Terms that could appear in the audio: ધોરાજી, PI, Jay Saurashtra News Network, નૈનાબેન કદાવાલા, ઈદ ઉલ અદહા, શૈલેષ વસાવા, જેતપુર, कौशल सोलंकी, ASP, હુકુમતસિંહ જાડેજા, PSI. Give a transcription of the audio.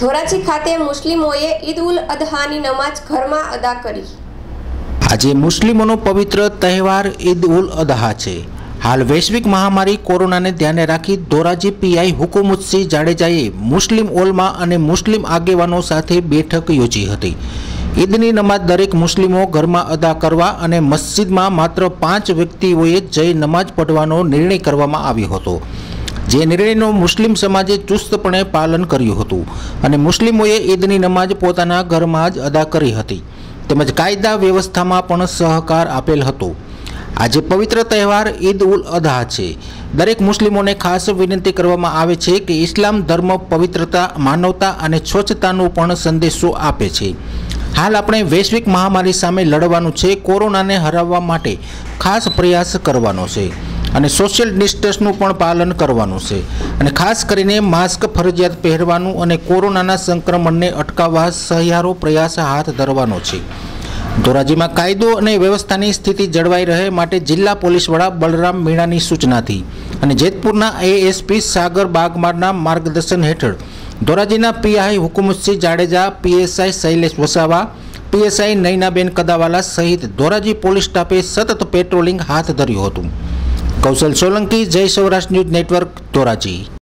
ધોરાજી ખાતે મુસ્લિમોએ ઈદ ઉલ અદહાની નમાજ ઘરમાં અદા કરી। આજે મુસ્લિમોનો પવિત્ર તહેવાર ઈદ ઉલ અદહા છે। હાલ વૈશ્વિક મહામારી કોરોનાને ધ્યાને રાખી ધોરાજી પીઆઈ હુકુમતસિંહ જાડેજાએ મુસ્લિમ ઓલમાં અને મુસ્લિમ આગેવાનો સાથે બેઠક યોજી હતી। ઈદની નમાજ દરેક મુસ્લિમો ઘરમાં અદા કરવા અને મસ્જિદમાં માત્ર 5 વ્યક્તિઓએ જઈ નમાજ પઢવાનો નિર્ણય કરવામાં આવ્યો હતો। જે નિર્ણયનો મુસ્લિમ સમાજે ચુસ્તપણે પાલન કર્યું હતું અને મુસ્લિમોએ ઈદની નમાજ પોતાના ઘરમાં જ અદા કરી હતી તેમજ કાયદા વ્યવસ્થામાં પણ સહકાર આપેલ હતો। આજે પવિત્ર તહેવાર ઈદ ઉલ અદહા છે। દરેક મુસ્લિમોને ખાસ વિનંતી કરવામાં આવે છે કે ઇસ્લામ ધર્મ પવિત્રતા, માનવતા અને સ્વચ્છતાનો પણ સંદેશો આપે છે। હાલ આપણે વૈશ્વિક મહામારી સામે લડવાનું છે, કોરોનાને હરાવવા માટે ખાસ પ્રયાસ કરવાનો છે અને સોશિયલ ડિસ્ટન્સનું પણ પાલન કરવાનું છે અને ખાસ કરીને માસ્ક ફરજિયાત પહેરવાનું અને કોરોનાના સંક્રમણને અટકાવવા સહિયારો પ્રયાસ હાથ ધરવાનો છે। ધોરાજીમાં કાયદો અને વ્યવસ્થાની સ્થિતિ જળવાઈ રહે માટે જિલ્લા પોલીસ વડા બલરામ મીણાની સૂચનાથી અને જેતપુરના ASP સાગર બાગમારના માર્ગદર્શન હેઠળ ધોરાજીના PI હુકુમતસિંહ જાડેજા, PSI શૈલેષ વસાવા, PSI નૈનાબેન કદાવાલા સહિત ધોરાજી પોલીસ સ્ટાફે સતત પેટ્રોલિંગ હાથ ધર્યું હતું। कौशल सोलंकी, जय सौराष्ट्र न्यूज नेटवर्क, धोराजी।